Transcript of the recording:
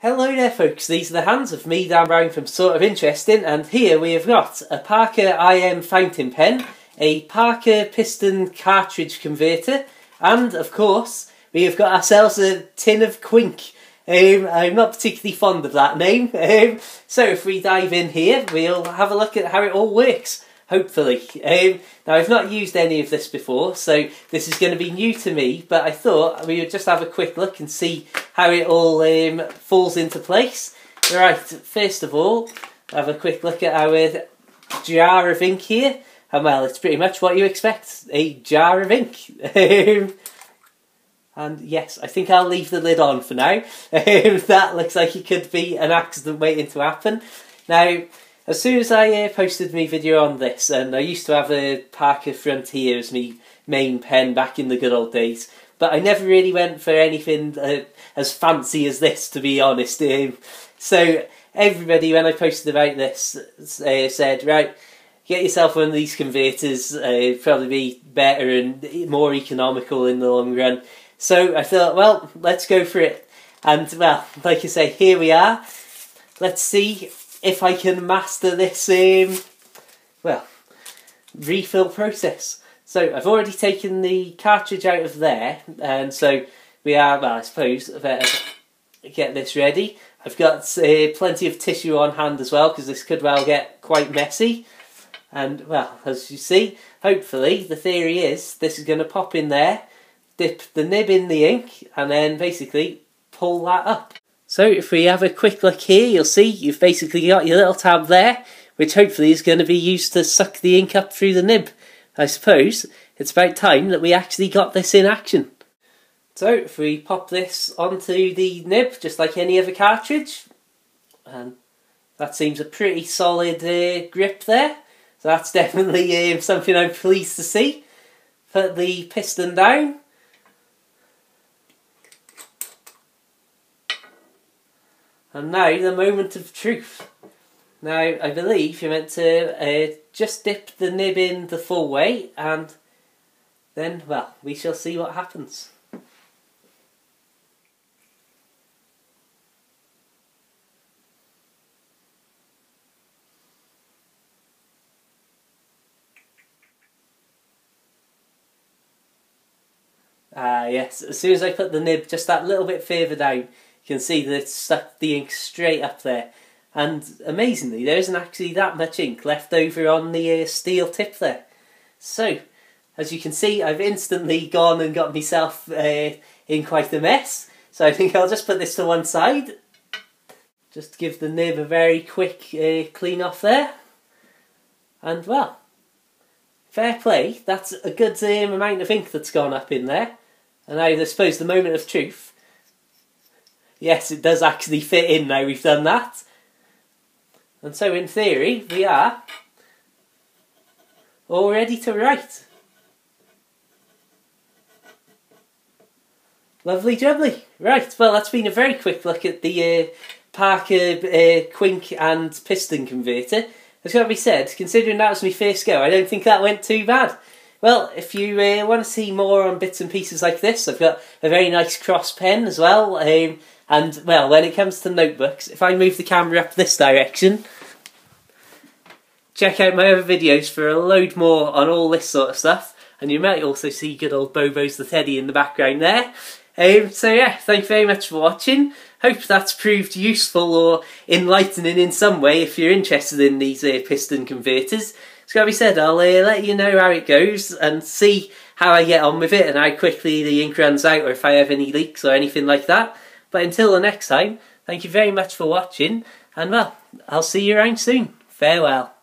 Hello there folks, these are the hands of me, Dan Brown from Sort of Interesting, and here we have got a Parker IM fountain pen, a Parker Piston Cartridge Converter, and of course we have got ourselves a tin of Quink. I'm not particularly fond of that name, so if we dive in here we'll have a look at how it all works, hopefully. Now I've not used any of this before, so this is going to be new to me, but I thought we would just have a quick look and see how it all falls into place. Right, first of all, have a quick look at our jar of ink here. And well, it's pretty much what you expect, a jar of ink. And yes, I think I'll leave the lid on for now. That looks like it could be an accident waiting to happen. Now, as soon as I posted my video on this, and I used to have a Parker Frontier as my main pen back in the good old days, but I never really went for anything as fancy as this, to be honest. So everybody, when I posted about this, said, right, get yourself one of these converters, probably be better and more economical in the long run. So I thought, well, let's go for it. And well, like I say, here we are. Let's see if I can master this, well, refill process. So I've already taken the cartridge out of there, and so we are, well, I suppose I better get this ready. I've got plenty of tissue on hand as well, because this could well get quite messy. And well, as you see, hopefully the theory is this is going to pop in there, dip the nib in the ink, and then basically pull that up. So if we have a quick look here, you'll see you've basically got your little tab there, which hopefully is going to be used to suck the ink up through the nib. I suppose it's about time that we actually got this in action. So if we pop this onto the nib, just like any other cartridge, and that seems a pretty solid grip there. So that's definitely something I'm pleased to see. Put the piston down. And now the moment of truth. Now, I believe you're meant to just dip the nib in the full way, and then, well, we shall see what happens. Ah, yes, as soon as I put the nib just that little bit further down, you can see that it's stuck the ink straight up there. And amazingly, there isn't actually that much ink left over on the steel tip there. So, as you can see, I've instantly gone and got myself in quite a mess. So I think I'll just put this to one side. Just give the nib a very quick clean off there. And well, fair play, that's a good amount of ink that's gone up in there. And I suppose the moment of truth. Yes, it does actually fit in now we've done that. And so in theory, we are all ready to write. Lovely jubbly. Right, well that's been a very quick look at the Parker Quink and Piston Converter. It's got to be said, considering that was my first go, I don't think that went too bad. Well, if you want to see more on bits and pieces like this, I've got a very nice cross pen as well. And, well, when it comes to notebooks, if I move the camera up this direction, check out my other videos for a load more on all this sort of stuff. And you might also see good old Bobo's the Teddy in the background there. So yeah, thank you very much for watching. Hope that's proved useful or enlightening in some way if you're interested in these piston converters. It's got to be said, I'll let you know how it goes and see how I get on with it and how quickly the ink runs out or if I have any leaks or anything like that. But until the next time, thank you very much for watching, and well, I'll see you around soon. Farewell.